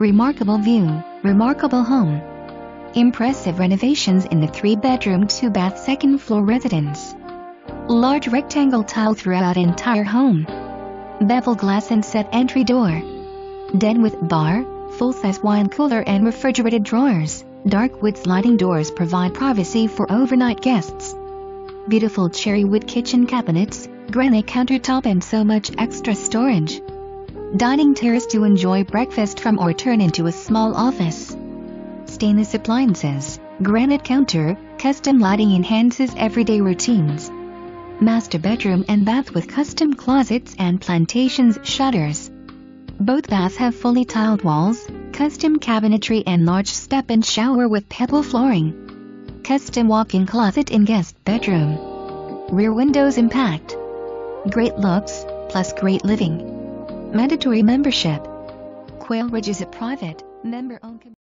Remarkable view, remarkable home. Impressive renovations in the 3-bedroom, 2-bath, 2nd-floor residence. Large rectangle tile throughout entire home. Bevel glass inset entry door. Den with bar, full-size wine cooler and refrigerated drawers. Dark wood sliding doors provide privacy for overnight guests. Beautiful cherry wood kitchen cabinets, granite countertop and so much extra storage. Dining terrace to enjoy breakfast from or turn into a small office. Stainless appliances, granite counter, custom lighting enhances everyday routines. Master bedroom and bath with custom closets and plantations shutters. Both baths have fully tiled walls, custom cabinetry and large step-in shower with pebble flooring. Custom walk-in closet in guest bedroom. Rear windows impact. Great looks, plus great living. Mandatory membership. Quail Ridge is a private, member-owned community.